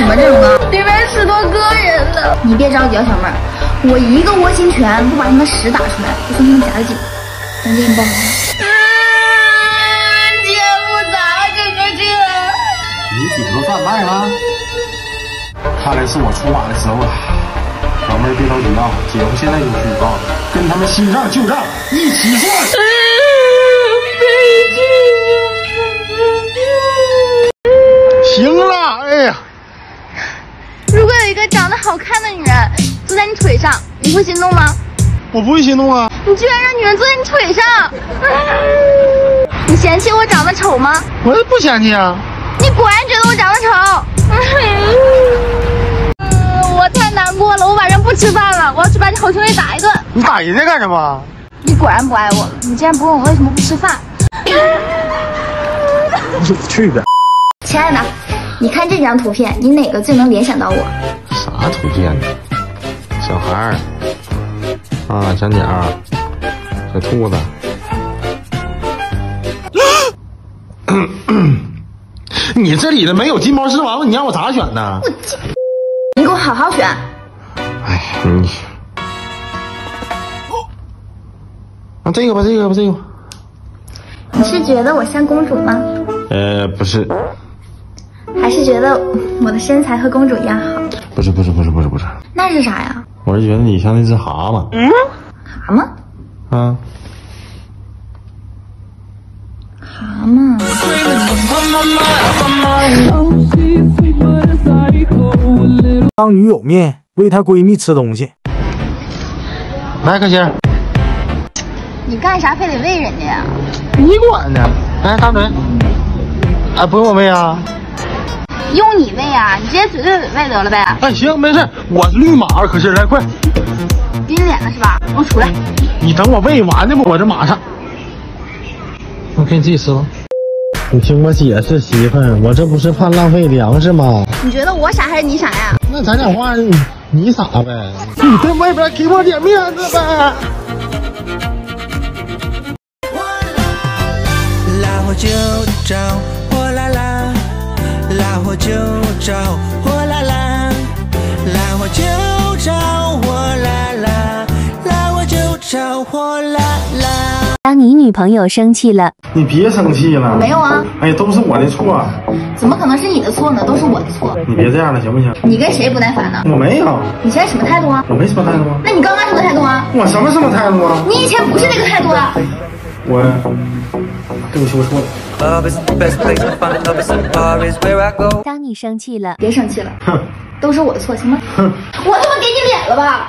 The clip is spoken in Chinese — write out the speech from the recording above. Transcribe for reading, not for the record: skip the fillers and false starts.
什么阵容啊？里面10多个人呢。你别着急啊，小妹儿，我一个窝心拳不把你们10打出来，我送你们夹个紧，能给你抱好。 干嘛呀？看来是我出马的时候了。老妹儿别着急啊，姐夫现在就去啊，跟他们新账旧账一起算。行了，哎呀，如果有一个长得好看的女人坐在你腿上，你会心动吗？我不会心动啊。你居然让女人坐在你腿上？你嫌弃我长得丑吗？我不嫌弃啊。 你果然觉得我长得丑，我太难过了，我晚上不吃饭了，我要去把你好兄弟打一顿。你打人家干什么？你果然不爱我了，你竟然不问我为什么不吃饭。你去呗。亲爱的，你看这张图片，你哪个最能联想到我？啥图片呢？小孩儿啊，小鸟，小兔子。你这里的没有金毛狮王了，你让我咋选呢？你给我好好选。哎，你啊，这个吧，这个吧，这个吧。你是觉得我像公主吗？不是。还是觉得我的身材和公主一样好？不是，不是，不是，不是，不是。那是啥呀？我是觉得你像那只蛤蟆。嗯？蛤蟆？啊。蛤蟆。 当女友面喂她闺蜜吃东西，来克星，你干啥非得喂人家呀？你管呢？哎，大嘴，哎，不用我喂啊？用你喂啊？你直接嘴对嘴喂得了呗？哎，行，没事，我是绿码，可是来快，给你脸了是吧？给我出来！你等我喂完呢吧，我这马上。我给你自己吃吧。 你听我解释，媳妇儿，我这不是怕浪费粮食吗？你觉得我傻还是你傻呀？那咱俩话，你傻呗？你在外边给我点面子呗！拉火就着火啦啦，拉火就着火啦啦，拉火就着火啦啦，拉火就着火啦啦。 当你女朋友生气了，你别生气了。没有啊，哎，都是我的错，怎么可能是你的错呢？都是我的错。你别这样了，行不行？你跟谁不耐烦呢？我没有。你现在什么态度啊？我没什么态度啊。那你刚刚什么态度啊？我什么什么态度啊？你以前不是那个态度啊。我，对不起，我错了。当你生气了，别生气了。哼。 都是我的错，行吗？我他妈给你脸了吧！